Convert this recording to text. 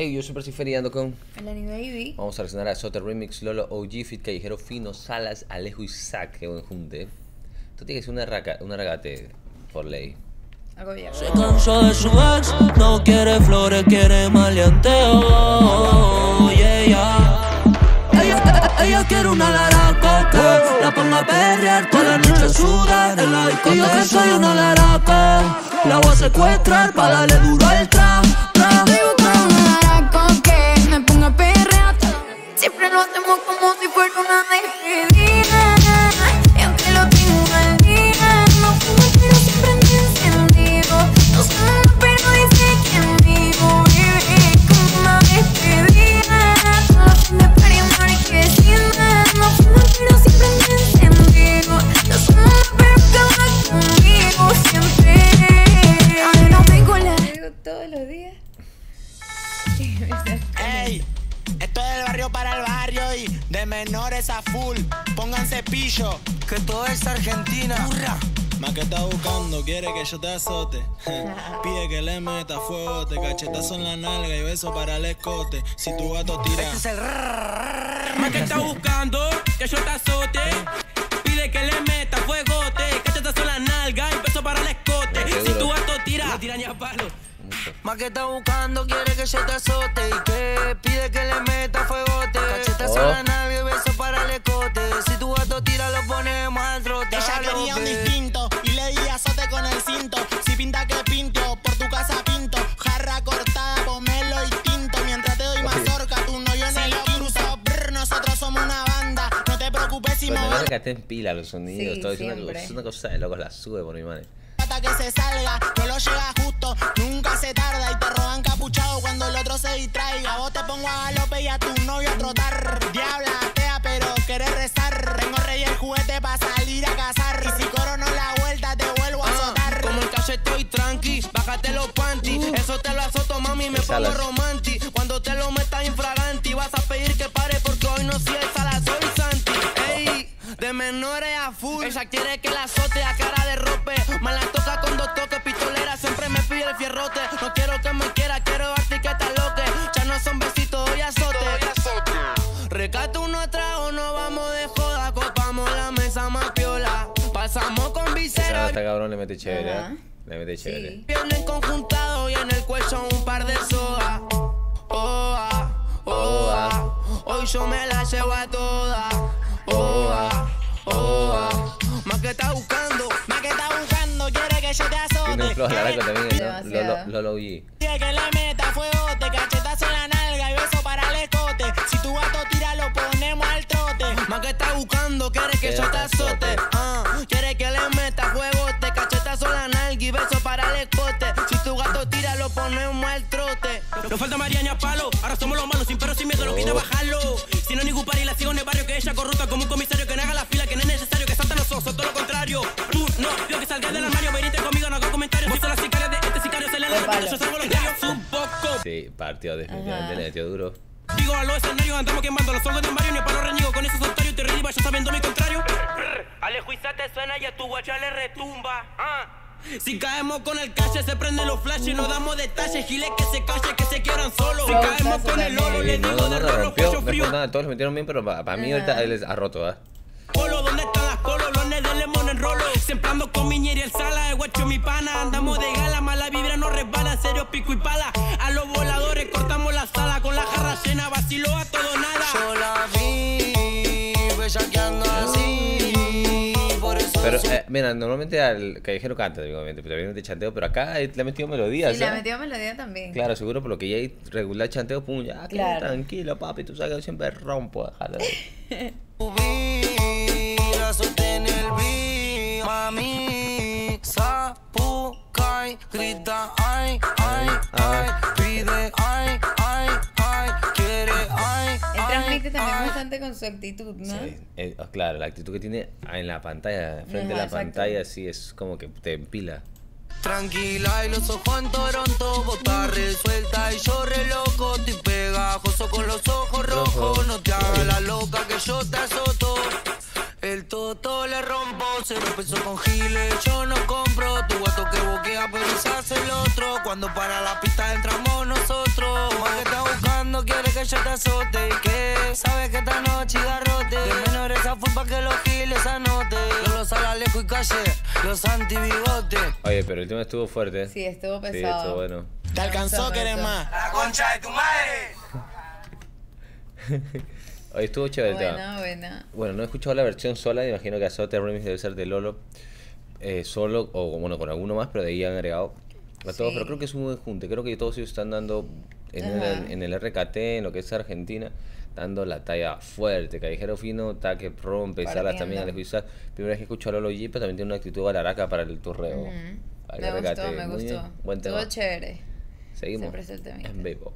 Hey, yo soy Percy Fer y ando con Melanie Baby. Vamos a reaccionar a Azote Remix, Lolo OG, Fit, Callejero Fino, Salas, Alejo Isakk. Qué buen junte. Tú tienes una ragate por ley. Algo bien. Se cansó de su ex, no quiere flores, quiere maleanteo. Ella quiere una laraca que la ponga a perrear toda la noche, sudar en la discoteca. Y yo que soy una laraca, la voy a secuestrar para darle duro al trap. Como si fuera una despedida, y aunque lo tengo al día, no fumo pero siempre ando encendido. No sumo pero dice que vivo, bebé, como una despedida. Solo fumo para y marquesina, no fumo pero siempre ando encendido. No sumo pero acaba conmigo siempre. Ay, no me cola. Digo todos los días. Ey, esto es del barrio para el barrio y de menores a full, pónganse pillo, que todo es Argentina. ¡Hurra! Más que está buscando, quiere que yo te azote. Pide que le meta fuego, te cachetazo en la nalga y beso para el escote. Si tu gato tira. Este es el rrrr. Más que está buscando, que yo te azote. Pide que le meta fuego, te cachetazo en la nalga y beso para el escote. Si tu gato tira, no tira ni a palo. Más que está buscando, quiere que yo te azote y que pide que le meta fuegote. Cachetazo en la nalga y beso para el escote. Si tu gato tira, lo ponemos al trote. Ella quería un distinto y le di azote con el cinto. Si pinta que pinto, por tu casa pinto. Jarra cortada, pomelo y tinto. Mientras te doy mazorca, tú no yo en el cruzo. Brr, nosotros somos una banda, no te preocupes si me van. Que te empila los sonidos, sí, todo es una cosa de locos, la sube por mi madre. Que se salga, no lo llega justo, nunca se tarda y te roban capuchado cuando el otro se distraiga. Vos te pongo a galope y a tu novio a trotar. Diabla, atea, pero querés rezar. Tengo rey el juguete para salir a cazar. Y si corono la vuelta, te vuelvo a azotar. Como en casa estoy tranqui, bájate los panties. Eso te lo azoto, mami, me pongo romanti. Cuando te lo metas infraganti, vas a pedir que pare porque hoy no si es a la soy santi. Ey, de menores a full. Ella quiere que la azote a cara de rope. Me la toca con dos toques, pistolera, siempre me pide el fierrote. No quiero que me quiera, quiero darte que te loque. Ya no son besitos, hoy azote. Recato uno atrás o no vamos de joda. Copamos la mesa más piola. Pasamos con visera. Hasta cabrón le mete chévere, le mete chévere. Sí. Vienen conjuntado y en el cuello un par de soda. Oa, oa, hoy yo me la llevo a toda. Oa, oa, más que está buscando. Tiene un flow largo también, ¿no? Lolo OG. Tiene que le meta fuego, te cachetazo en la nalga y beso para el escote. Si tu gato tira, lo ponemos al trote. Más que está buscando, quiere que yo te azote. Quiere que le meta fuego, te cachetazo en la nalga y beso para el escote. Si tu gato tira, lo ponemos al trote. Nos falta Mariana Palo, ahora somos los malos, sin perro, sin miedo, lo quita bajarlo. Si no, ni culpar y la sigo en el barrio, que ella corrupta como un comisario, que no haga la fila, que no es necesario, que saltan los osos, todo lo contrario. Tú no, yo que salgas del armario, venite conmigo, no hago comentarios. Vos sos la sicaria de este sicario, se le da yo salgo los diarios un poco. Sí, partió definitivamente, le metió duro. Digo a los escenarios, andamos quemando los ojos de un barrio, ni a palo reñigo con esos soltarios, te redibas, yo sabiendo mi contrario. Alejo Isakk te suena y a tu guacha le retumba. Si caemos con el calle, se prenden los flashes, no damos detalles, giles que se calle, que se quieran solos. Si caemos con el oro, le digo de los pechos fríos. Todos los metieron bien, pero para mí ahorita les ha roto, Polo, ¿dónde están las colos? Los de lemon en rolo. Siempre ando con miñera y el sala, guacho mi pana. Andamos de gala, mala vibra no resbala, serio pico y pala. A los voladores cortamos la sala, con la jarra llena vaciló a todo nada. Yo la vi, bellaqueando así. Pero, mira, normalmente al callejero canta, obviamente, pero te chanteo, pero acá le ha metido melodía. Sí, le ha metido melodía también. Claro, seguro, por lo que ya hay regular chanteo, pum, ya, claro. Tranquilo, papi, tú sabes que yo siempre rompo, déjalo. En el beat, mami, sapucay, grita, ay, ay, ay, pide, ay, ay, ay, quiere, ay, ay. Él transmite también bastante con su actitud, ¿no? Sí, claro, la actitud que tiene en la pantalla, frente a la pantalla, sí, es como que te empila. Tranquila y los ojos en Toronto, bota resuelta y yo re loco, estoy pegajoso con los ojos rojos, no te hagas la loca que yo te azoto. El toto le rompo, 0 pesos con giles, yo no compro. Tu gato que boquea pero se hace el otro. Cuando para la pista entramos nosotros. Más que yo te azote. ¿Y qué? Sabes que esta noche y garrote. De menores a fútbol que los giles anote. Los al Alejo y calle, los antibigotes. Oye, pero el tema estuvo fuerte. Sí, estuvo pesado. Sí, estuvo bueno. Te alcanzó, querés más. La concha de tu madre. Oye, estuvo chévere el tema. Buena. Bueno, no he escuchado la versión sola. Imagino que Azote Remix debe ser de Lolo. Solo, o bueno, con alguno más, pero de ahí han agregado a todos. Sí. Pero creo que es un buen junte. Creo que todos ellos están dando en el RKT, en lo que es Argentina, dando la talla fuerte. Callejero Fino, Taque rompe, Salas también, Alejo Isakk. Primera vez que escucho a Lolo OG, pero también tiene una actitud bararaca para el torreo. Me gustó, me gustó. Buen tema. Todo chévere. Seguimos. Siempre es el tema. En vivo.